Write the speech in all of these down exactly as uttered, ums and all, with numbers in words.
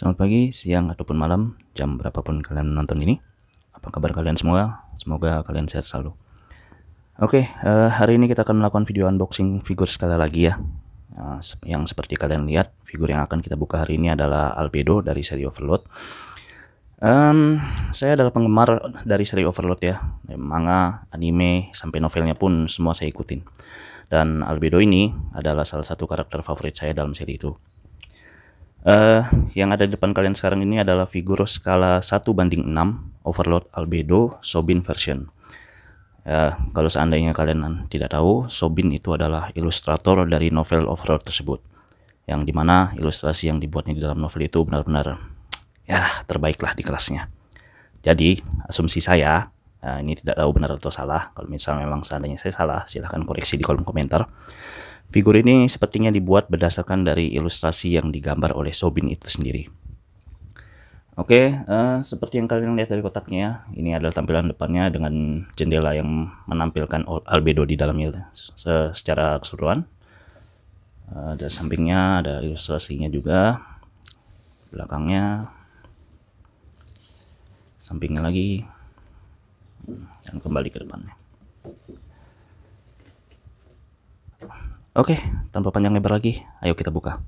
Selamat pagi, siang, ataupun malam, jam berapapun kalian menonton ini. Apa kabar kalian semua? Semoga kalian sehat selalu. Oke, uh, hari ini kita akan melakukan video unboxing figur sekali lagi ya. Nah, yang seperti kalian lihat, figur yang akan kita buka hari ini adalah Albedo dari seri Overlord. Um, saya adalah penggemar dari seri Overlord ya, manga, anime, sampai novelnya pun semua saya ikutin. Dan Albedo ini adalah salah satu karakter favorit saya dalam seri itu. Uh, yang ada di depan kalian sekarang ini adalah figur skala satu banding enam Overlord Albedo So-Bin version. Uh, kalau seandainya kalian tidak tahu, So-Bin itu adalah ilustrator dari novel Overlord tersebut, yang dimana ilustrasi yang dibuatnya di dalam novel itu benar-benar ya terbaiklah di kelasnya. Jadi asumsi saya, nah ini tidak tahu benar atau salah, kalau misalnya memang seandainya saya salah silahkan koreksi di kolom komentar. Figur ini sepertinya dibuat berdasarkan dari ilustrasi yang digambar oleh So-Bin itu sendiri. Oke, eh, seperti yang kalian lihat dari kotaknya, ini adalah tampilan depannya dengan jendela yang menampilkan Albedo di dalamnya secara keseluruhan. Eh, dan sampingnya ada ilustrasinya juga, belakangnya, sampingnya lagi, dan kembali ke depannya. Oke, tanpa panjang lebar lagi, ayo kita buka.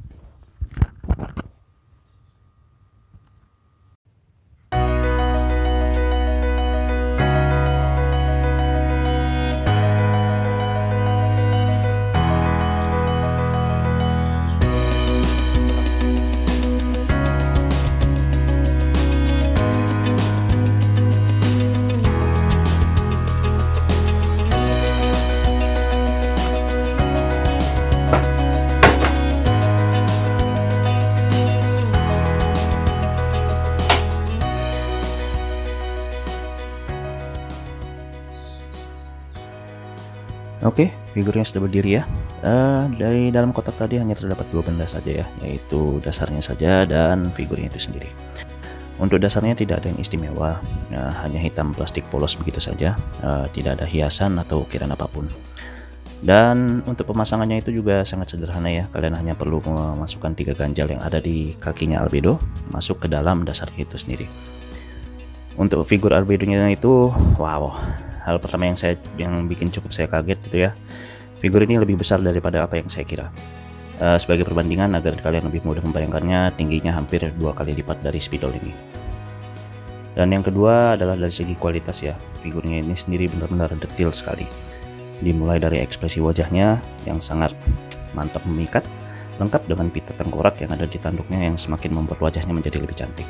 Oke, figurnya sudah berdiri ya. Uh, dari dalam kotak tadi hanya terdapat dua benda saja ya, yaitu dasarnya saja dan figurnya itu sendiri. Untuk dasarnya tidak ada yang istimewa, uh, hanya hitam plastik polos begitu saja, uh, tidak ada hiasan atau ukiran apapun. Dan untuk pemasangannya itu juga sangat sederhana ya, kalian hanya perlu memasukkan tiga ganjal yang ada di kakinya Albedo masuk ke dalam dasarnya itu sendiri. Untuk figur Albedonya itu, wow. Hal pertama yang saya yang bikin cukup saya kaget gitu ya, figur ini lebih besar daripada apa yang saya kira. Uh, sebagai perbandingan agar kalian lebih mudah membayangkannya, tingginya hampir dua kali lipat dari spidol ini. Dan yang kedua adalah dari segi kualitas ya, figurnya ini sendiri benar-benar detail sekali. Dimulai dari ekspresi wajahnya yang sangat mantap memikat, lengkap dengan pita tengkorak yang ada di tanduknya yang semakin membuat wajahnya menjadi lebih cantik.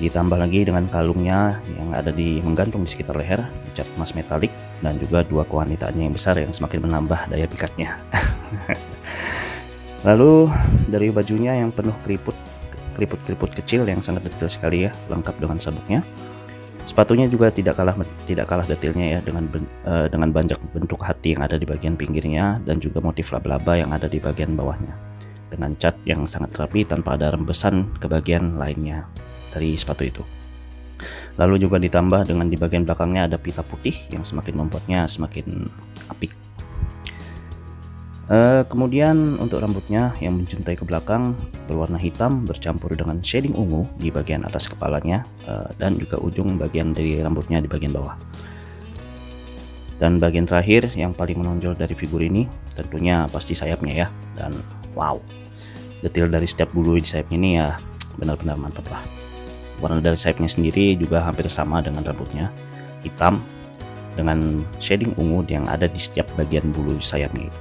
Ditambah lagi dengan kalungnya yang ada di menggantung di sekitar leher, dicat emas metalik, dan juga dua kewanitaannya yang besar yang semakin menambah daya pikatnya. Lalu dari bajunya yang penuh keriput, keriput-keriput kecil yang sangat detail sekali ya, lengkap dengan sabuknya. Sepatunya juga tidak kalah tidak kalah detailnya ya, dengan ben, eh, dengan banyak bentuk hati yang ada di bagian pinggirnya dan juga motif laba-laba yang ada di bagian bawahnya, dengan cat yang sangat rapi tanpa ada rembesan ke bagian lainnya dari sepatu itu. Lalu juga ditambah dengan di bagian belakangnya ada pita putih yang semakin membuatnya semakin apik. E, kemudian untuk rambutnya yang menjuntai ke belakang berwarna hitam bercampur dengan shading ungu di bagian atas kepalanya, e, dan juga ujung bagian dari rambutnya di bagian bawah. Dan bagian terakhir yang paling menonjol dari figur ini tentunya pasti sayapnya ya, dan wow, detail dari setiap bulu di sayapnya ini ya benar-benar mantap lah. Warna dari sayapnya sendiri juga hampir sama dengan rambutnya, hitam dengan shading ungu yang ada di setiap bagian bulu sayapnya itu.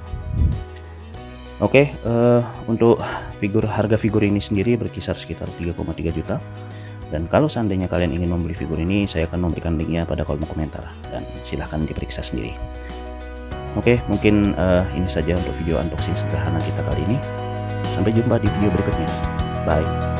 Oke, uh, untuk figur harga figur ini sendiri berkisar sekitar tiga koma tiga juta. Dan kalau seandainya kalian ingin membeli figur ini, saya akan memberikan linknya pada kolom komentar dan silahkan diperiksa sendiri. Oke, mungkin uh, ini saja untuk video unboxing sederhana kita kali ini. Sampai jumpa di video berikutnya. Bye.